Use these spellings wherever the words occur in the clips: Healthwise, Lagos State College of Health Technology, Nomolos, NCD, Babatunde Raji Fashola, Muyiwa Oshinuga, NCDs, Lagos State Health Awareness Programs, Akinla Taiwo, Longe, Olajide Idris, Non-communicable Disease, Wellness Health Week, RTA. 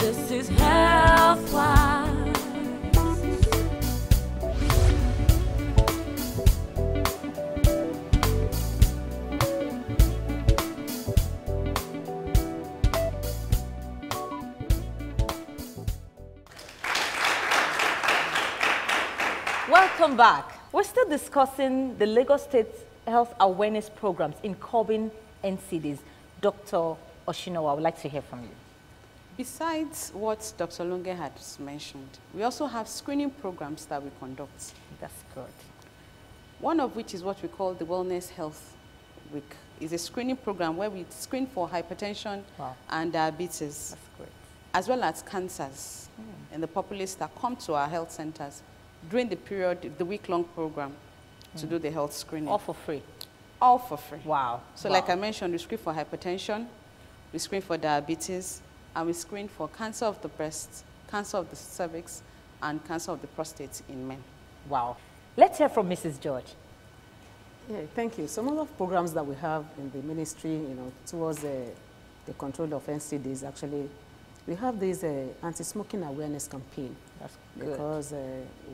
This is Healthwise. Welcome back. We're still discussing the Lagos State Health Awareness Programs in curbing NCDs. Dr. Oshinuga, I would like to hear from you. Besides what Dr. Longe had mentioned, we also have screening programs that we conduct. That's good. One of which is what we call the Wellness Health Week. It's a screening program where we screen for hypertension and diabetes, as well as cancers in the populace that come to our health centers during the period, the week-long program to do the health screening. All for free? All for free. Wow. So like I mentioned, we screen for hypertension, we screen for diabetes, and we screen for cancer of the breast, cancer of the cervix, and cancer of the prostate in men. Wow. Let's hear from Mrs. George. Yeah, thank you. Some of the programs that we have in the ministry, you know, towards the control of NCDs, actually, we have this anti-smoking awareness campaign. That's good. Because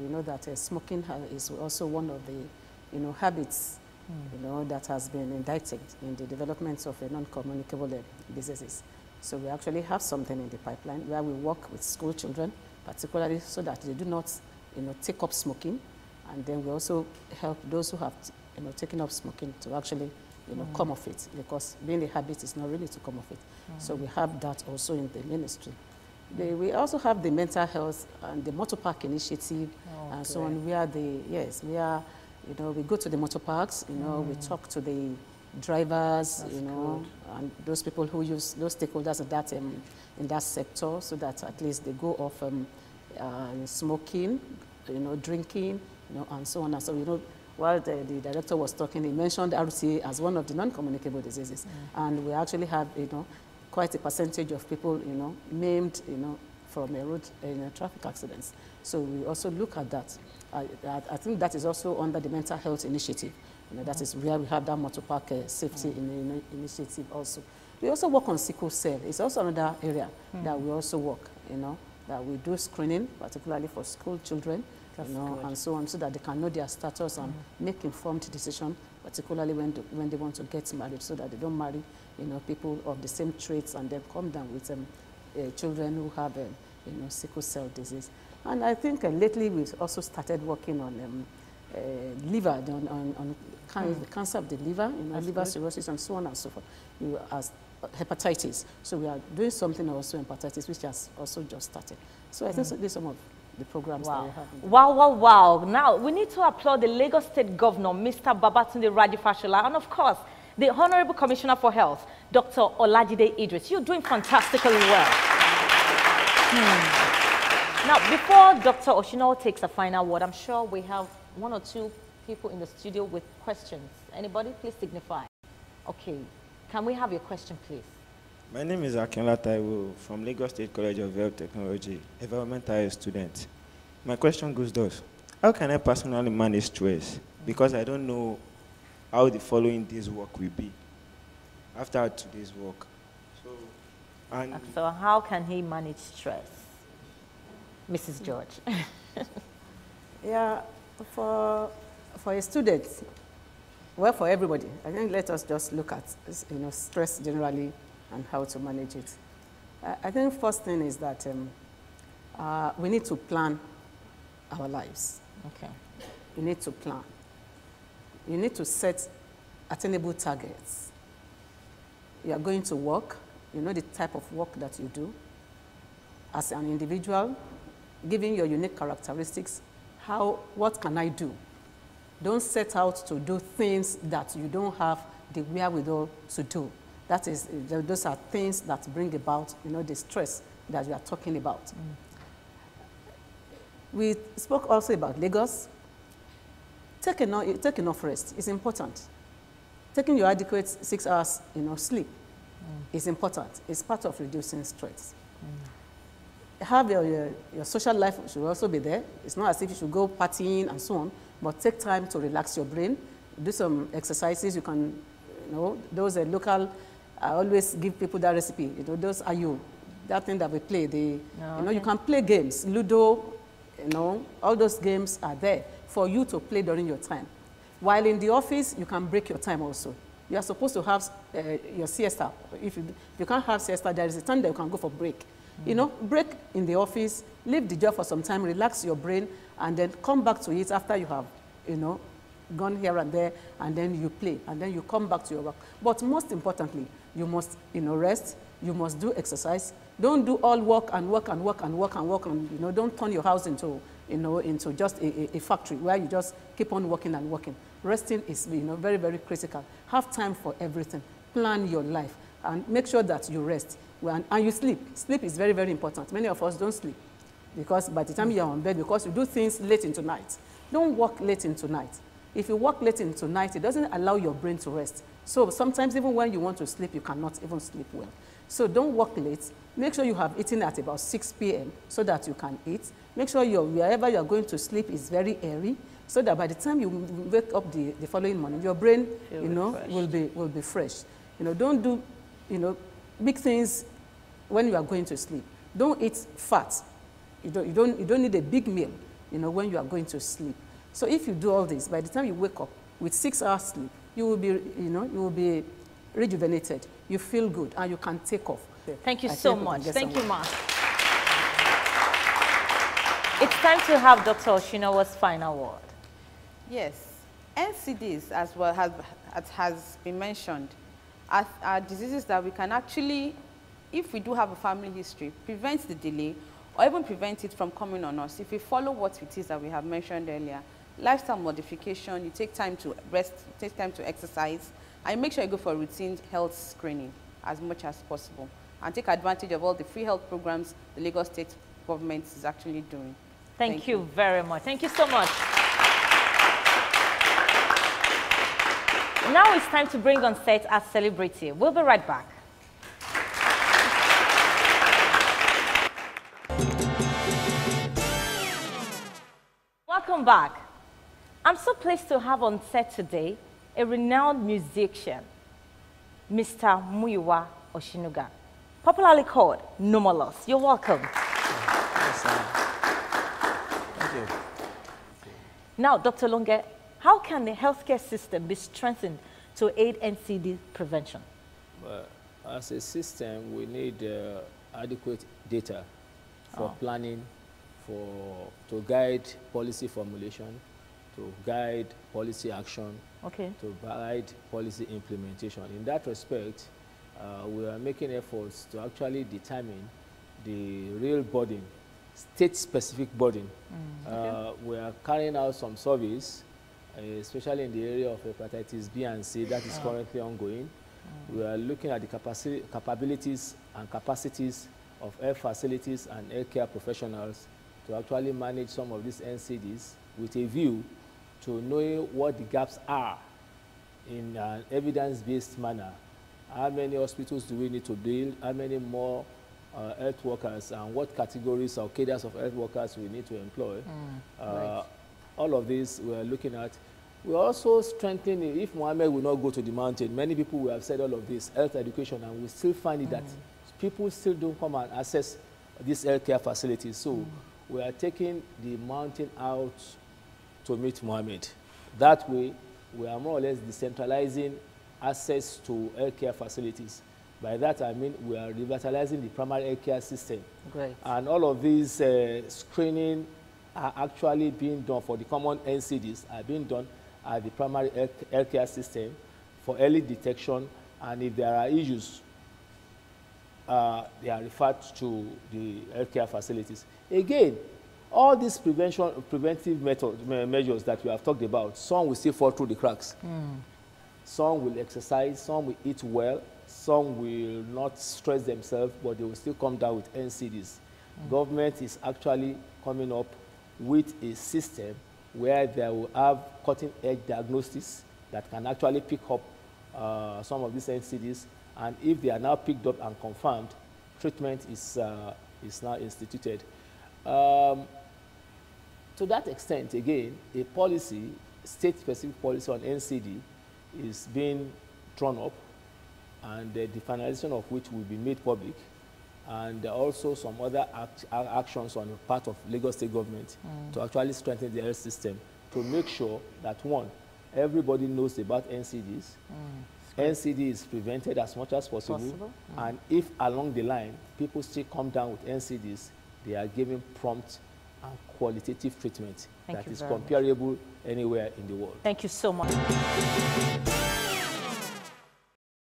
we know that smoking is also one of the, you know, habits, you know, that has been indicted in the development of non-communicable diseases. So we actually have something in the pipeline where we work with school children, particularly so that they do not, you know, take up smoking. And then we also help those who have, you know, taken up smoking to actually, you know, come off it, because being a habit is not really to come off it. So we have that also in the ministry. We also have the mental health and the motor park initiative and so on. We are the, you know, we go to the motor parks, you know, we talk to the drivers, you know, and those people who use, those stakeholders in that, sector, so that at least they go off smoking, you know, drinking, you know, and so on. And so, you know, while the director was talking, he mentioned RTA as one of the non-communicable diseases. And we actually have, you know, quite a percentage of people, you know, maimed, you know, from a road traffic accidents. So we also look at that. I think that is also under the mental health initiative. You know, that is where we have that motor park safety initiative also. We also work on sickle cell. It's also another area that we also work, you know, that we do screening, particularly for school children, you know, and so on, so that they can know their status and make informed decisions, particularly when they want to get married, so that they don't marry, you know, people of the same traits and then come down with children who have, you know, sickle cell disease. And I think lately we've also started working on liver, on the cancer of the liver, you know, liver cirrhosis and so on and so forth, you know, as hepatitis. So we are doing something also in hepatitis, which has also just started. So I think so, these are some of the programs that we have. Now, we need to applaud the Lagos State Governor, Mr. Babatunde Raji Fashola, and of course, the Honorable Commissioner for Health, Dr. Olajide Idris. You're doing fantastically well. Now, before Dr. Oshinuga takes a final word, I'm sure we have one or two people in the studio with questions. Anybody, please signify. Okay, can we have your question, please? My name is Akinla Taiwo from Lagos State College of Health Technology, environmental student. My question goes thus: how can I personally manage stress? Because I don't know how the following day's work will be after today's work. So, and so how can he manage stress? Mrs. George. Yeah, for a student, well, for everybody, I think let us just look at, you know, stress generally and how to manage it. I think first thing is that we need to plan our lives. Okay. You need to plan. You need to set attainable targets. You are going to work. You know the type of work that you do. As an individual, given your unique characteristics, what can I do? Don't set out to do things that you don't have the wherewithal to do. That is, those are things that bring about, you know, the stress that we are talking about. We spoke also about Lagos. Take enough rest is important. Taking your adequate 6 hours, you know, sleep is important. It's part of reducing stress. Have your social life should also be there. It's not as if you should go partying and so on, but take time to relax your brain. Do some exercises. You can, you know, those are local. I always give people that recipe. You know, those are you. that thing that we play. You can play games, Ludo, all those games are there for you to play during your time. While in the office, you can break your time also. You are supposed to have your siesta. If you can't have siesta, there is a time that you can go for break. Mm-hmm. Break in the office, leave the job for some time, relax your brain, and then come back to it after you have, gone here and there, and then you play, and then you come back to your work. But most importantly, you must, rest, you must do exercise. Don't do all work and work and work and work and work, and, don't turn your house into, into just a factory where you just keep on working and working. Resting is, very, very critical. Have time for everything. Plan your life and make sure that you rest. And you sleep. Sleep is very, very important. Many of us don't sleep because by the time you're on bed, because you do things late into night. Don't work late into night. If you work late into night, it doesn't allow your brain to rest. So sometimes even when you want to sleep, you cannot even sleep well. So don't work late. Make sure you have eaten at about 6 p.m. so that you can eat. Make sure wherever you're going to sleep is very airy so that by the time you wake up the following morning, your brain, will be fresh. Don't do, big things when you are going to sleep. Don't eat fat. You don't need a big meal, when you are going to sleep. So if you do all this, by the time you wake up with 6 hours sleep, you will be, you will be rejuvenated. You feel good and you can take off. Thank you so much. Thank you, Ma. It's time to have Dr. Oshinowa's final word. Yes. NCDs, as well has been mentioned, are diseases that we can actually, if we do have a family history, prevent the delay or even prevent it from coming on us. If we follow what it is that we have mentioned earlier, lifestyle modification, you take time to rest, you take time to exercise, and make sure you go for routine health screening as much as possible, and take advantage of all the free health programs the Lagos State government is actually doing. Thank you very much. Thank you so much. Now it's time to bring on set our celebrity. We'll be right back. Welcome back. I'm so pleased to have on set today a renowned musician, Mr. Muyiwa Oshinuga, popularly called Nomolos. You're welcome. Yes, thank you. Now, Dr. Longe, how can the healthcare system be strengthened to aid NCD prevention? As a system, we need adequate data for planning, to guide policy formulation, to guide policy action, to guide policy implementation. In that respect, we are making efforts to actually determine the real burden, state-specific burden. We are carrying out some surveys, especially in the area of hepatitis B and C that is currently ongoing. We are looking at the capabilities and capacities of health facilities and healthcare professionals to actually manage some of these NCDs with a view to knowing what the gaps are in an evidence-based manner. How many hospitals do we need to build? How many more health workers and what categories or cadres of health workers we need to employ? All of this we are looking at. We're also strengthening, if Mohammed will not go to the mountain, many people will have said all of this, health education, and we still find it that people still don't come and access these healthcare facilities. So we are taking the mountain out to meet Mohammed. That way, we are more or less decentralizing access to healthcare facilities. By that, I mean we are revitalizing the primary healthcare system. Great. And all of these screening are actually being done for the common NCDs, are being done at the primary healthcare system for early detection. And if there are issues, they are referred to the healthcare facilities. Again, all these preventive measures that we have talked about, some will still fall through the cracks. Some will exercise, some will eat well, some will not stress themselves, but they will still come down with NCDs. Government is actually coming up with a system where they will have cutting-edge diagnosis that can actually pick up some of these NCDs. And if they are now picked up and confirmed, treatment is now instituted. To that extent, again, a policy, state-specific policy on NCD is being drawn up, and the finalization of which will be made public. and also some other actions on the part of Lagos State government to actually strengthen the health system to make sure that, one, everybody knows about NCDs. NCD is prevented as much as possible. And if along the line people still come down with NCDs, they are given prompt and qualitative treatment that is comparable anywhere in the world. Thank you so much.